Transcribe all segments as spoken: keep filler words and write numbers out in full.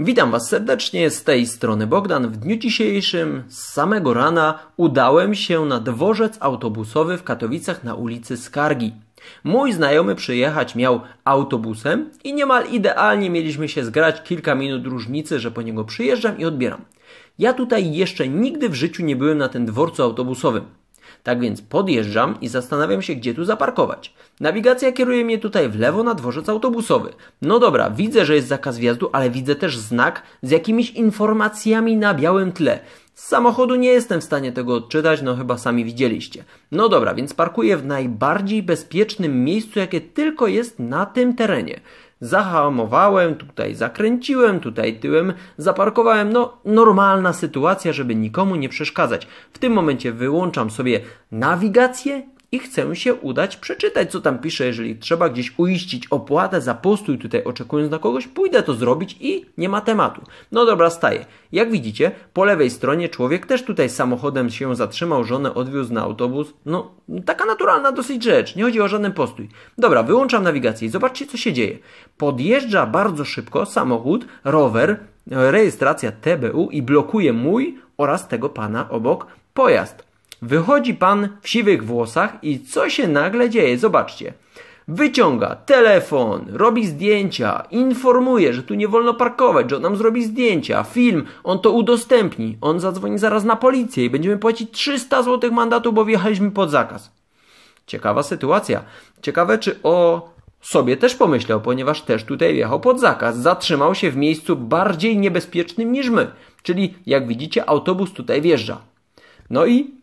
Witam Was serdecznie, z tej strony Bogdan. W dniu dzisiejszym z samego rana udałem się na dworzec autobusowy w Katowicach na ulicy Skargi. Mój znajomy przyjechać miał autobusem i niemal idealnie mieliśmy się zgrać, kilka minut różnicy, że po niego przyjeżdżam i odbieram. Ja tutaj jeszcze nigdy w życiu nie byłem na tym dworcu autobusowym. Tak więc podjeżdżam i zastanawiam się, gdzie tu zaparkować. Nawigacja kieruje mnie tutaj w lewo na dworzec autobusowy. No dobra, widzę, że jest zakaz wjazdu, ale widzę też znak z jakimiś informacjami na białym tle. Z samochodu nie jestem w stanie tego odczytać, no chyba sami widzieliście. No dobra, więc parkuję w najbardziej bezpiecznym miejscu, jakie tylko jest na tym terenie. Zahamowałem, tutaj zakręciłem, tutaj tyłem zaparkowałem. No, normalna sytuacja, żeby nikomu nie przeszkadzać. W tym momencie wyłączam sobie nawigację i chcę się udać przeczytać, co tam pisze. Jeżeli trzeba gdzieś uiścić opłatę za postój tutaj oczekując na kogoś, pójdę to zrobić i nie ma tematu. No dobra, staję. Jak widzicie, po lewej stronie człowiek też tutaj samochodem się zatrzymał, żonę odwiózł na autobus. No, taka naturalna dosyć rzecz, nie chodzi o żaden postój. Dobra, wyłączam nawigację i zobaczcie, co się dzieje. Podjeżdża bardzo szybko samochód, rower, rejestracja T B U i blokuje mój oraz tego pana obok pojazd. Wychodzi pan w siwych włosach i co się nagle dzieje? Zobaczcie. Wyciąga telefon, robi zdjęcia, informuje, że tu nie wolno parkować, że on nam zrobi zdjęcia, film, on to udostępni, on zadzwoni zaraz na policję i będziemy płacić trzysta złotych mandatu, bo wjechaliśmy pod zakaz. Ciekawa sytuacja. Ciekawe, czy o sobie też pomyślał, ponieważ też tutaj wjechał pod zakaz. Zatrzymał się w miejscu bardziej niebezpiecznym niż my. Czyli, jak widzicie, autobus tutaj wjeżdża. No i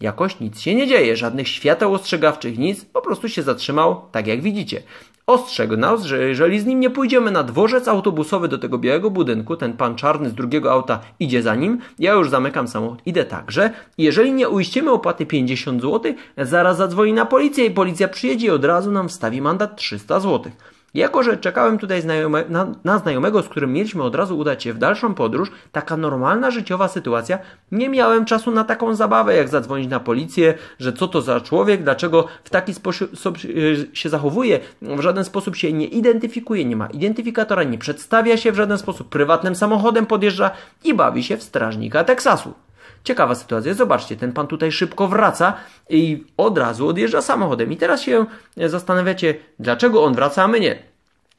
jakoś nic się nie dzieje, żadnych świateł ostrzegawczych, nic, po prostu się zatrzymał, tak jak widzicie. Ostrzegł nas, że jeżeli z nim nie pójdziemy na dworzec autobusowy do tego białego budynku, ten pan czarny z drugiego auta idzie za nim, ja już zamykam samochód, idę także. Jeżeli nie uiścimy opłaty pięćdziesiąt złotych, zaraz zadzwoni na policję i policja przyjedzie i od razu nam wstawi mandat trzysta złotych. Jako że czekałem tutaj znajome, na, na znajomego, z którym mieliśmy od razu udać się w dalszą podróż, taka normalna życiowa sytuacja, nie miałem czasu na taką zabawę, jak zadzwonić na policję, że co to za człowiek, dlaczego w taki sposób się zachowuje, w żaden sposób się nie identyfikuje, nie ma identyfikatora, nie przedstawia się w żaden sposób, prywatnym samochodem podjeżdża i bawi się w strażnika Teksasu. Ciekawa sytuacja. Zobaczcie, ten pan tutaj szybko wraca i od razu odjeżdża samochodem. I teraz się zastanawiacie, dlaczego on wraca, a my nie.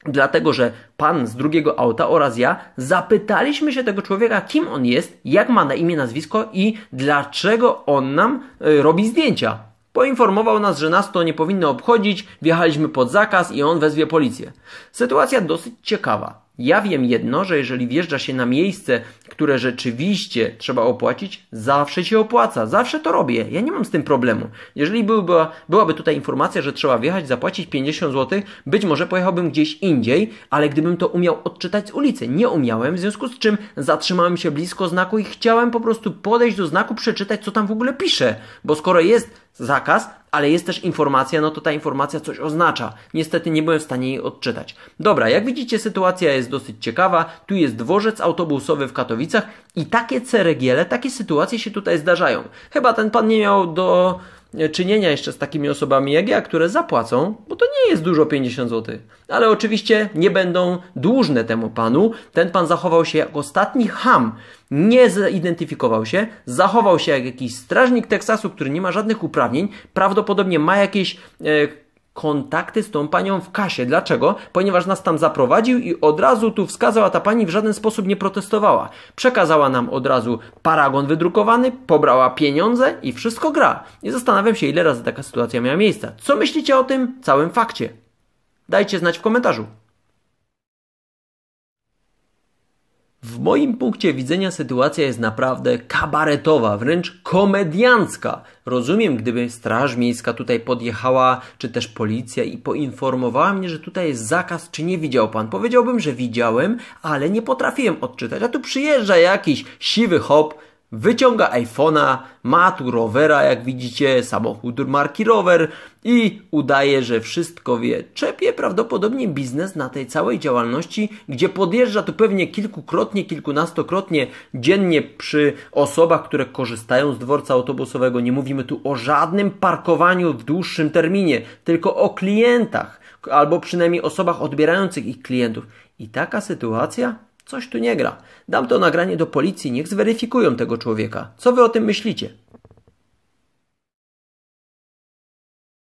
Dlatego, że pan z drugiego auta oraz ja zapytaliśmy się tego człowieka, kim on jest, jak ma na imię, nazwisko i dlaczego on nam y, robi zdjęcia. Poinformował nas, że nas to nie powinno obchodzić, wjechaliśmy pod zakaz i on wezwie policję. Sytuacja dosyć ciekawa. Ja wiem jedno, że jeżeli wjeżdża się na miejsce, które rzeczywiście trzeba opłacić, zawsze się opłaca. Zawsze to robię. Ja nie mam z tym problemu. Jeżeli byłby, byłaby tutaj informacja, że trzeba wjechać, zapłacić pięćdziesiąt złotych, być może pojechałbym gdzieś indziej, ale gdybym to umiał odczytać z ulicy, nie umiałem, w związku z czym zatrzymałem się blisko znaku i chciałem po prostu podejść do znaku, przeczytać, co tam w ogóle pisze. Bo skoro jest zakaz, ale jest też informacja, no to ta informacja coś oznacza. Niestety nie byłem w stanie jej odczytać. Dobra, jak widzicie, sytuacja jest dosyć ciekawa. Tu jest dworzec autobusowy w Katowicach i takie ceregiele, takie sytuacje się tutaj zdarzają. Chyba ten pan nie miał do czynienia jeszcze z takimi osobami jak ja, które zapłacą, bo to nie jest dużo pięćdziesiąt złotych. Ale oczywiście nie będą dłużne temu panu. Ten pan zachował się jak ostatni cham. Nie zidentyfikował się, zachował się jak jakiś strażnik Teksasu, który nie ma żadnych uprawnień. Prawdopodobnie ma jakieś e, kontakty z tą panią w kasie. Dlaczego? Ponieważ nas tam zaprowadził i od razu tu wskazał, a ta pani w żaden sposób nie protestowała. Przekazała nam od razu paragon wydrukowany, pobrała pieniądze i wszystko gra. I zastanawiam się, ile razy taka sytuacja miała miejsca. Co myślicie o tym całym fakcie? Dajcie znać w komentarzu. W moim punkcie widzenia sytuacja jest naprawdę kabaretowa, wręcz komediancka. Rozumiem, gdyby Straż Miejska tutaj podjechała, czy też policja i poinformowała mnie, że tutaj jest zakaz, czy nie widział pan. Powiedziałbym, że widziałem, ale nie potrafiłem odczytać. A tu przyjeżdża jakiś siwy hop, wyciąga iPhone'a, ma tu rowera, jak widzicie, samochód marki rower i udaje, że wszystko wie. Czepie prawdopodobnie biznes na tej całej działalności, gdzie podjeżdża tu pewnie kilkukrotnie, kilkunastokrotnie dziennie przy osobach, które korzystają z dworca autobusowego. Nie mówimy tu o żadnym parkowaniu w dłuższym terminie, tylko o klientach albo przynajmniej osobach odbierających ich klientów. I taka sytuacja Coś tu nie gra. Dam to nagranie do policji, niech zweryfikują tego człowieka. Co wy o tym myślicie?